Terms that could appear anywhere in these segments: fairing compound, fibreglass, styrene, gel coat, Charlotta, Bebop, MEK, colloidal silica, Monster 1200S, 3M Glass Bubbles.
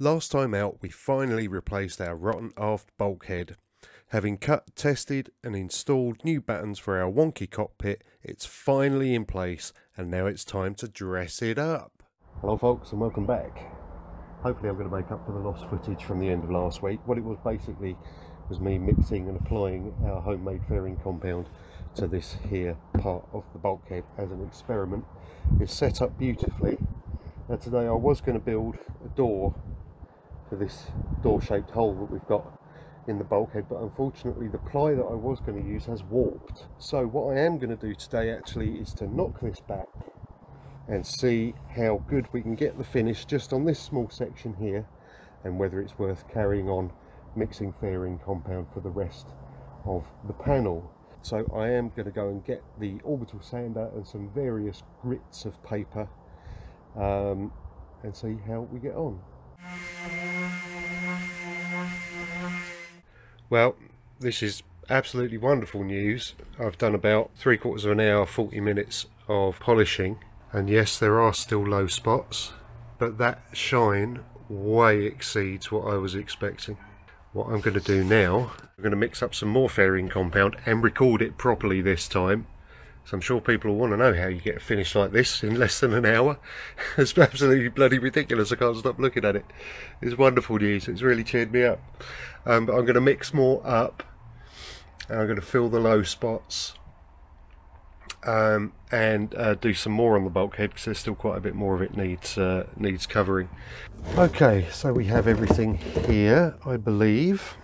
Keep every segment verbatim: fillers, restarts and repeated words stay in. Last time out we finally replaced our rotten aft bulkhead. Having cut, tested and installed new battens for our wonky cockpit, it's finally in place and now it's time to dress it up. Hello folks and welcome back. Hopefully I'm going to make up for the lost footage from the end of last week. What it was basically was me mixing and applying our homemade fairing compound to this here part of the bulkhead as an experiment. It's set up beautifully. Now today I was going to build a door for this door-shaped hole that we've got in the bulkhead, but unfortunately the ply that I was going to use has warped. So what I am going to do today actually is to knock this back and see how good we can get the finish just on this small section here, and whether it's worth carrying on mixing fairing compound for the rest of the panel. So I am going to go and get the orbital sander and some various grits of paper um, and see how we get on. Well, this is absolutely wonderful news. I've done about three quarters of an hour, forty minutes of polishing, and yes, there are still low spots, but that shine way exceeds what I was expecting. What I'm going to do now, I'm going to mix up some more fairing compound and record it properly this time. So I'm sure people will want to know how you get a finish like this in less than an hour. It's absolutely bloody ridiculous. I can't stop looking at it. It's wonderful news. It's really cheered me up. Um, but I'm going to mix more up, and I'm going to fill the low spots um, and uh, do some more on the bulkhead, because there's still quite a bit more of it needs uh, needs covering. Okay, so we have everything here, I believe.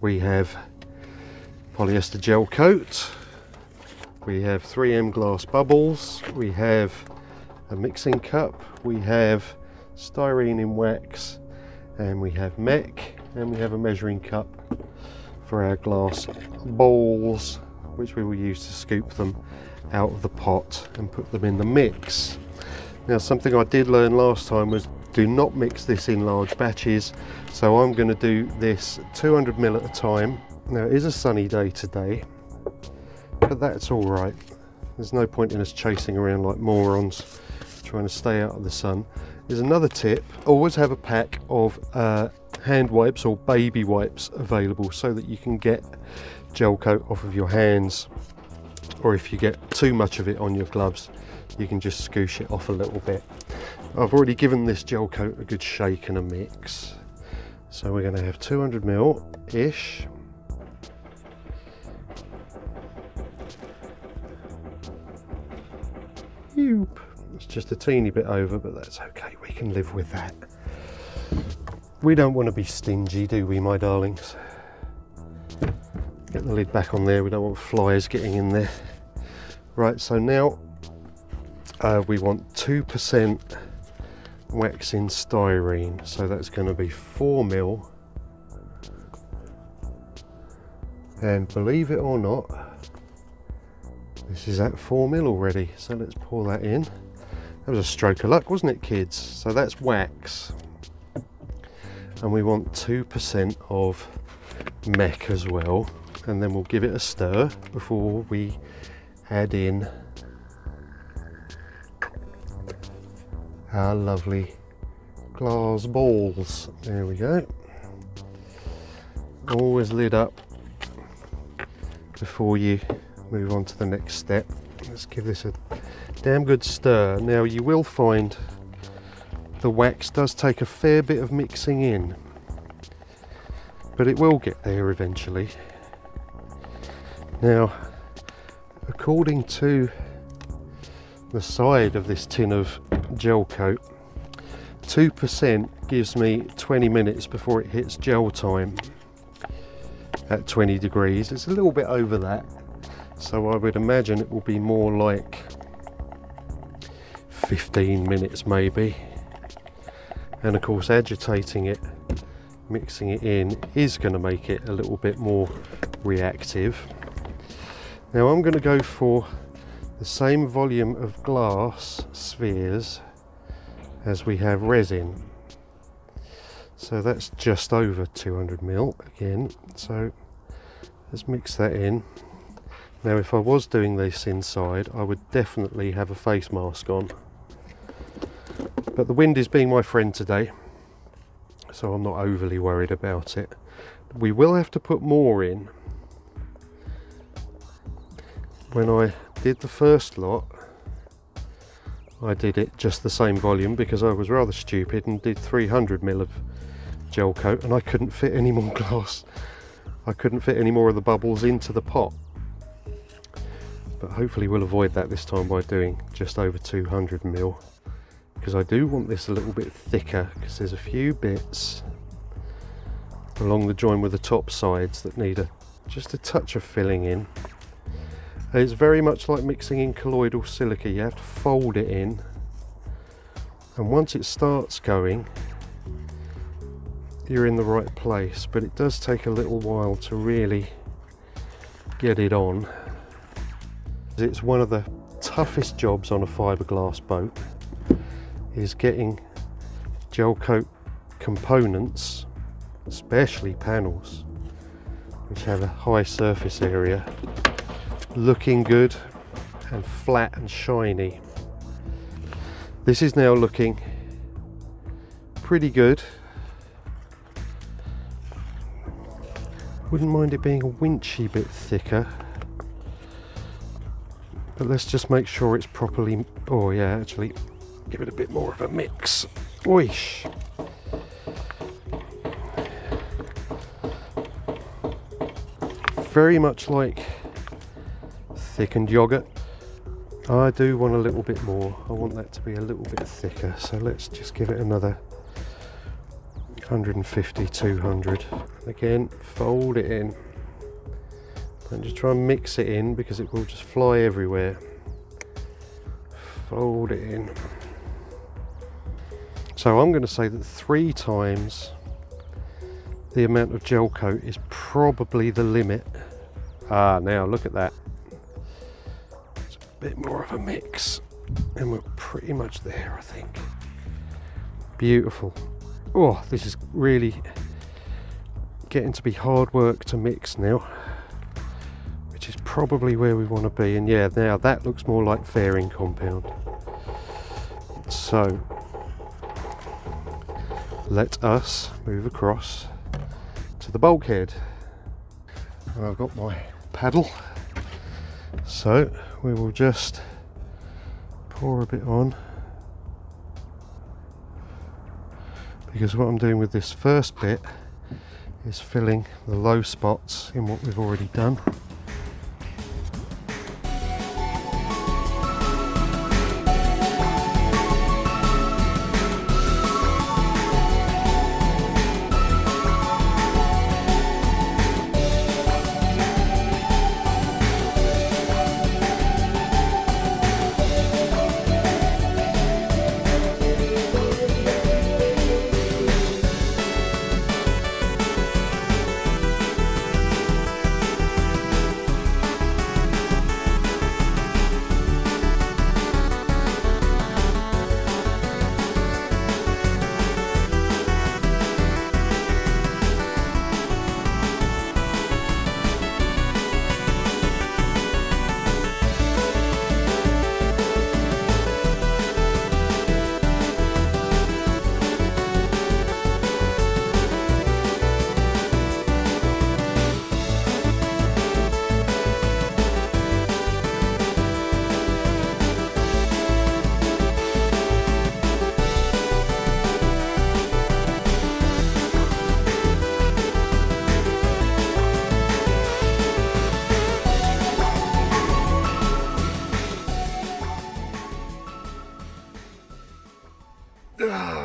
We have polyester gel coat. We have three M glass bubbles, we have a mixing cup, we have styrene in wax, and we have M E K, and we have a measuring cup for our glass balls, which we will use to scoop them out of the pot and put them in the mix. Now, something I did learn last time was do not mix this in large batches, so I'm going to do this two hundred mil at a time. Now, it is a sunny day today, but that's all right. There's no point in us chasing around like morons trying to stay out of the sun. There's another tip: always have a pack of uh, hand wipes or baby wipes available, so that you can get gel coat off of your hands, or if you get too much of it on your gloves, you can just scoosh it off a little bit. I've already given this gel coat a good shake and a mix, so we're going to have two hundred mil ish. It's just a teeny bit over, but that's okay, we can live with that. We don't want to be stingy, do we, my darlings? Get the lid back on there, we don't want flies getting in there. Right, so now uh, we want two percent wax in styrene, so that's going to be four mil. And believe it or not, this is at four mil already, so let's pour that in. That was a stroke of luck, wasn't it, kids? So that's wax. And we want two percent of M E K as well. And then we'll give it a stir before we add in our lovely glass balls. There we go. Always lid up before you move on to the next step. Let's give this a damn good stir. Now, you will find the wax does take a fair bit of mixing in, but it will get there eventually. Now, according to the side of this tin of gel coat, two percent gives me twenty minutes before it hits gel time at twenty degrees. It's a little bit over that, so I would imagine it will be more like fifteen minutes maybe. And of course, agitating it, mixing it in, is going to make it a little bit more reactive. Now I'm going to go for the same volume of glass spheres as we have resin. So that's just over two hundred mil again. So let's mix that in. Now, if I was doing this inside, I would definitely have a face mask on, but the wind is being my friend today, so I'm not overly worried about it. We will have to put more in. When I did the first lot, I did it just the same volume because I was rather stupid and did three hundred mil of gel coat, and I couldn't fit any more glass. I couldn't fit any more of the bubbles into the pot. But hopefully we'll avoid that this time by doing just over two hundred mil, because I do want this a little bit thicker, because there's a few bits along the join with the top sides that need a, just a touch of filling in. And it's very much like mixing in colloidal silica. You have to fold it in, and once it starts going, you're in the right place, but it does take a little while to really get it on. It's one of the toughest jobs on a fiberglass boat, is getting gel coat components, especially panels which have a high surface area, looking good and flat and shiny. This is now looking pretty good. Wouldn't mind it being a winchy bit thicker. But let's just make sure it's properly... oh yeah, actually, give it a bit more of a mix. Oish! Very much like thickened yogurt. I do want a little bit more. I want that to be a little bit thicker. So let's just give it another one fifty, two hundred. Again, fold it in. And just try and mix it in, because it will just fly everywhere. Fold it in. So I'm going to say that three times the amount of gel coat is probably the limit. Ah, now look at that. It's a bit more of a mix. And we're pretty much there, I think. Beautiful. Oh, this is really getting to be hard work to mix now. Is probably where we want to be. And yeah, now that looks more like fairing compound. So let us move across to the bulkhead. And I've got my paddle, so we will just pour a bit on, because what I'm doing with this first bit is filling the low spots in what we've already done.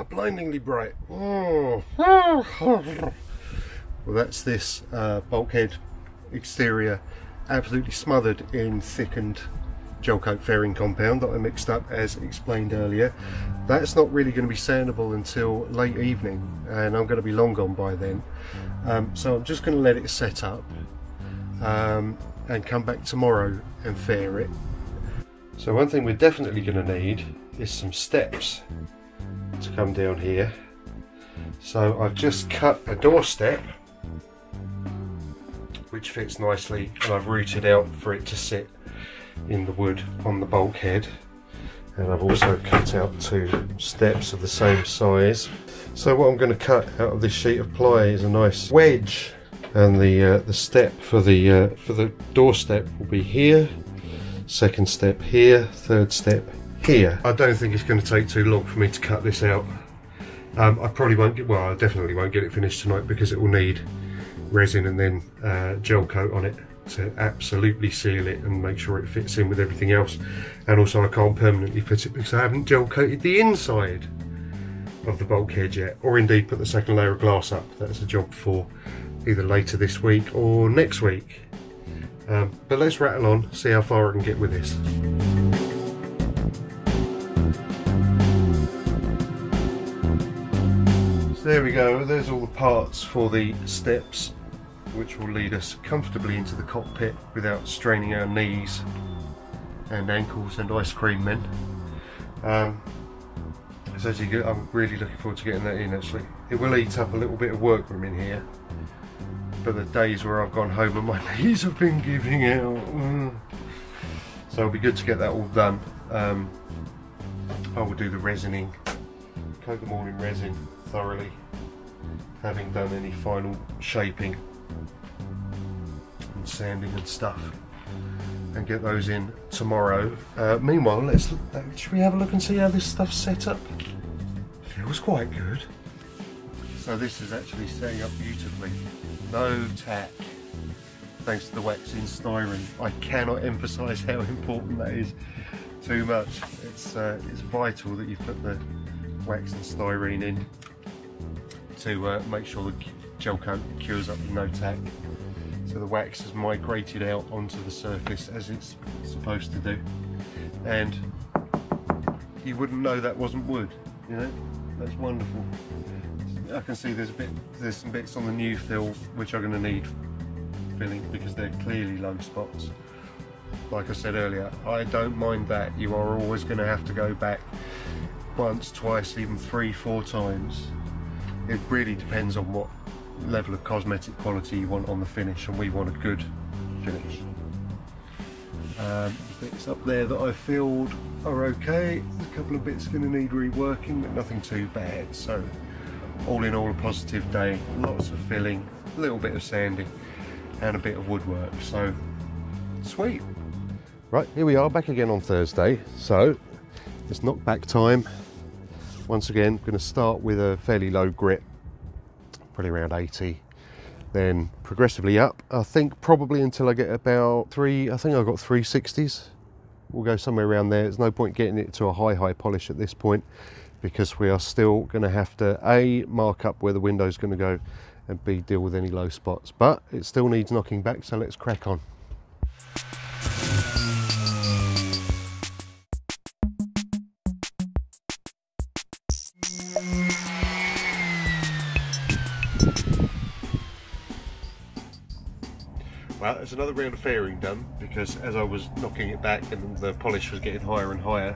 Blindingly bright. Oh. Well, that's this uh, bulkhead exterior absolutely smothered in thickened gel coat fairing compound that I mixed up, as explained earlier. That's not really going to be sandable until late evening, and I'm going to be long gone by then. Um, so I'm just going to let it set up um, and come back tomorrow and fair it. So one thing we're definitely going to need is some steps to come down here. So I've just cut a doorstep which fits nicely, and I've routed out for it to sit in the wood on the bulkhead, and I've also cut out two steps of the same size. So what I'm going to cut out of this sheet of ply is a nice wedge, and the uh, the step for the uh, for the door step will be here, second step here, third step here. I don't think it's going to take too long for me to cut this out. Um, I probably won't get, well, I definitely won't get it finished tonight because it will need resin and then uh, gel coat on it to absolutely seal it and make sure it fits in with everything else. And also I can't permanently fit it because I haven't gel coated the inside of the bulkhead yet, or indeed put the second layer of glass up. That's a job for either later this week or next week. Um, but let's rattle on, see how far I can get with this. So there we go, there's all the parts for the steps, which will lead us comfortably into the cockpit without straining our knees and ankles and ice cream men. Um, so as you get, I'm really looking forward to getting that in actually. It will eat up a little bit of workroom in here, but the days where I've gone home and my knees have been giving out. So it'll be good to get that all done. Um, I will do the resining, coat them all in resin thoroughly, having done any final shaping and sanding and stuff, and get those in tomorrow. Uh, meanwhile, let's look, should we have a look and see how this stuff's set up? Feels quite good. So this is actually setting up beautifully. No tack, thanks to the wax in styrene. I cannot emphasise how important that is too much. It's uh, it's vital that you put the wax and styrene in to uh, make sure the gel coat cures up the no tack. So the wax has migrated out onto the surface as it's supposed to do, and you wouldn't know that wasn't wood. You know, that's wonderful. I can see there's a bit, there's some bits on the new fill which are going to need filling because they're clearly low spots. Like I said earlier, I don't mind that. You are always going to have to go back once, twice, even three, four times. It really depends on what level of cosmetic quality you want on the finish, and we want a good finish. Um, the bits up there that I filled are okay. There's a couple of bits going to need reworking, but nothing too bad. So all in all, a positive day, lots of filling, a little bit of sanding and a bit of woodwork, so sweet. Right, here we are back again on Thursday, so it's knockback time. Once again, I'm going to start with a fairly low grit, probably around eighty, then progressively up, I think, probably until I get about three, I think I've got three sixties. We'll go somewhere around there. There's no point getting it to a high, high polish at this point, because we are still going to have to A, mark up where the window's going to go, and B, deal with any low spots. But it still needs knocking back, so let's crack on. Well, there's another round of fairing done, because as I was knocking it back and the polish was getting higher and higher,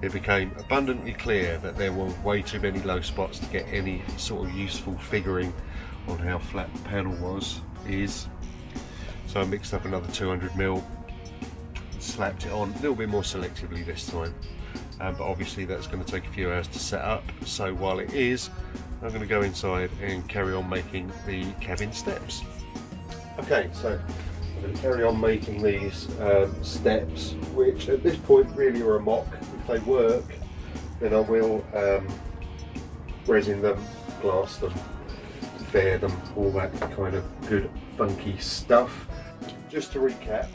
it became abundantly clear that there were way too many low spots to get any sort of useful figuring on how flat the panel was, is. So I mixed up another two hundred mil, slapped it on a little bit more selectively this time. Um, but obviously that's going to take a few hours to set up, so while it is, I'm going to go inside and carry on making the cabin steps. Okay, so I'm going to carry on making these um, steps, which at this point really are a mock. If they work, then I will um, resin them, glass them, fair them, all that kind of good funky stuff. Just to recap,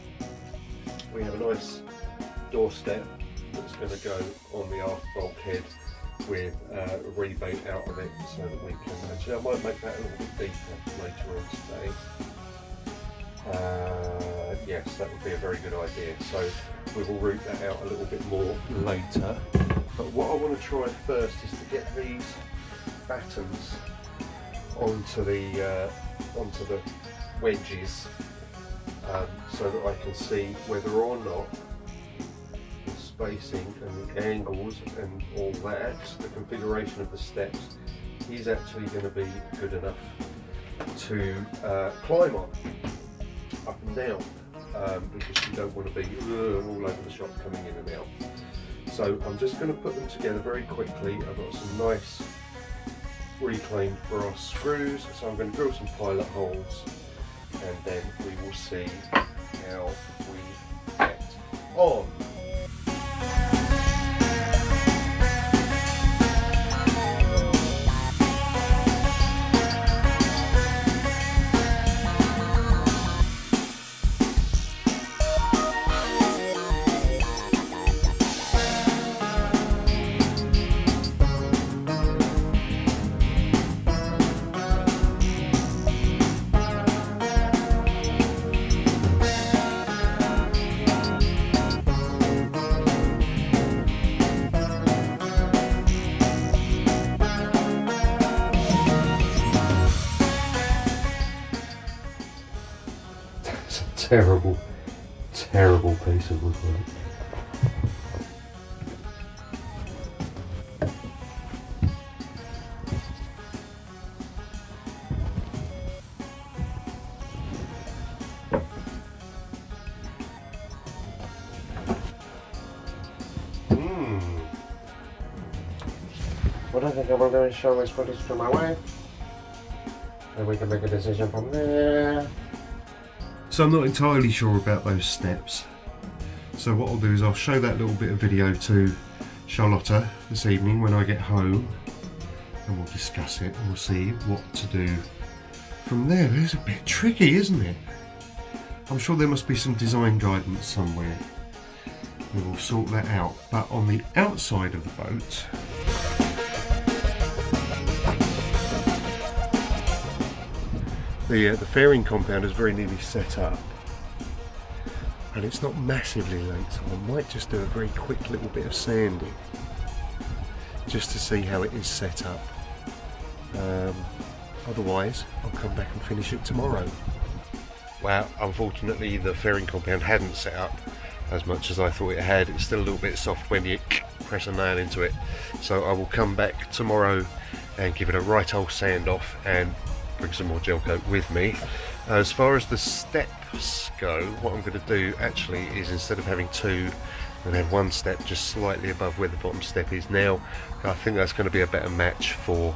we have a nice doorstep that's going to go on the aft bulkhead with uh, a rebate out of it, so that we can actually, I might make that a little bit deeper later on today. Uh, yes, that would be a very good idea, so we will root that out a little bit more later. But what I want to try first is to get these battens onto the uh, onto the wedges, um, so that I can see whether or not the spacing and the angles and all that, the configuration of the steps, is actually going to be good enough to uh, climb on up and down, um, because you don't want to be all over the shop coming in and out. So I'm just going to put them together very quickly. I've got some nice reclaimed brass screws, so I'm going to drill some pilot holes and then we will see how we get on. Terrible, terrible piece of woodwork. Mm. What I think I'm going to do is show this footage to my wife, and we can make a decision from there. So I'm not entirely sure about those steps, so what I'll do is I'll show that little bit of video to Charlotta this evening when I get home, and we'll discuss it and we'll see what to do from there. It's a bit tricky, isn't it? I'm sure there must be some design guidance somewhere. We will sort that out. But on the outside of the boat, The, uh, the fairing compound is very nearly set up, and it's not massively late, so I might just do a very quick little bit of sanding just to see how it is set up. Um, otherwise I'll come back and finish it tomorrow. Well, unfortunately the fairing compound hadn't set up as much as I thought it had. It's still a little bit soft when you press a nail into it, so I will come back tomorrow and give it a right old sand off and bring some more gel coat with me. As far as the steps go, what I'm going to do actually is, instead of having two, I'm going to have one step just slightly above where the bottom step is now. I think that's going to be a better match for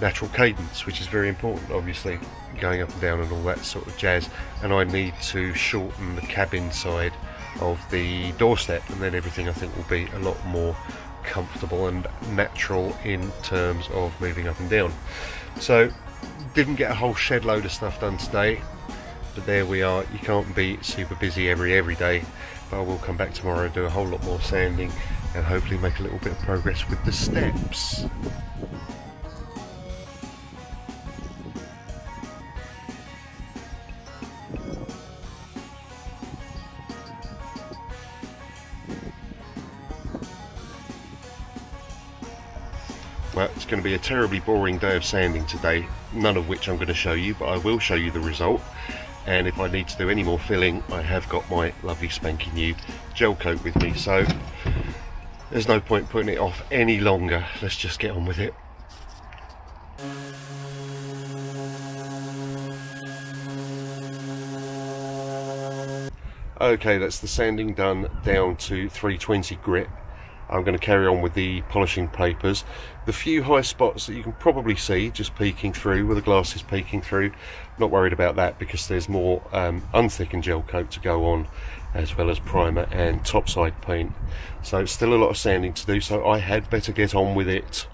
natural cadence, which is very important, obviously, going up and down and all that sort of jazz. And I need to shorten the cabin side of the doorstep, and then everything I think will be a lot more comfortable and natural in terms of moving up and down. So didn't get a whole shed load of stuff done today, but there we are. You can't be super busy every every day, but I will come back tomorrow and do a whole lot more sanding and hopefully make a little bit of progress with the steps. Well, it's going to be a terribly boring day of sanding today, none of which I'm going to show you, but I will show you the result. And if I need to do any more filling, I have got my lovely spanking new gel coat with me, so there's no point putting it off any longer. Let's just get on with it. Okay, that's the sanding done down to three twenty grit. I'm going to carry on with the polishing papers. The few high spots that you can probably see just peeking through, where the glass is peeking through, not worried about that because there's more um, unthickened gel coat to go on, as well as primer and topside paint. So it's still a lot of sanding to do, so I had better get on with it.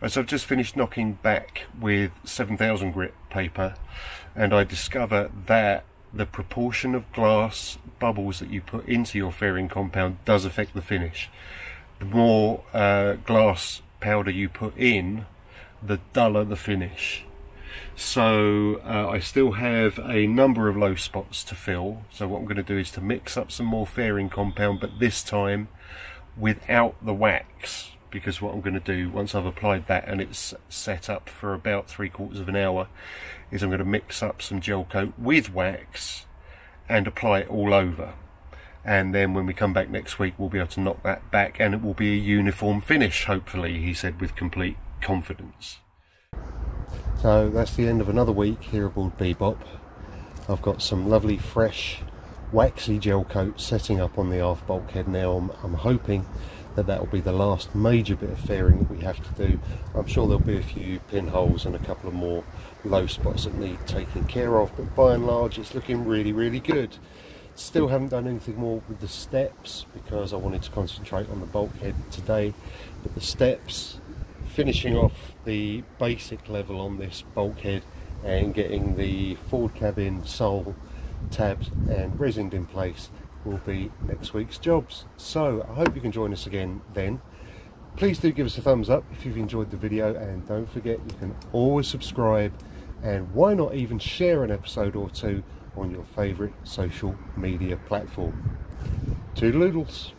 Right, so I've just finished knocking back with seven thousand grit paper, and I discover that the proportion of glass bubbles that you put into your fairing compound does affect the finish. The more uh, glass powder you put in, the duller the finish. So uh, I still have a number of low spots to fill, so what I'm going to do is to mix up some more fairing compound, but this time without the wax, because what I'm going to do once I've applied that and it's set up for about three quarters of an hour is I'm going to mix up some gel coat with wax and apply it all over. And then when we come back next week, we'll be able to knock that back and it will be a uniform finish, hopefully, he said with complete confidence. So that's the end of another week here aboard Bebop. I've got some lovely fresh waxy gel coat setting up on the aft bulkhead now. I'm, I'm hoping that that will be the last major bit of fairing that we have to do. I'm sure there'll be a few pinholes and a couple of more low spots that need taking care of, but by and large it's looking really, really good. Still haven't done anything more with the steps because I wanted to concentrate on the bulkhead today, but the steps, finishing off the basic level on this bulkhead and getting the forward cabin sole tabs and resined in place will be next week's jobs. So I hope you can join us again then. Please do give us a thumbs up if you've enjoyed the video, and don't forget you can always subscribe, and why not even share an episode or two on your favourite social media platform. Toodaloodles.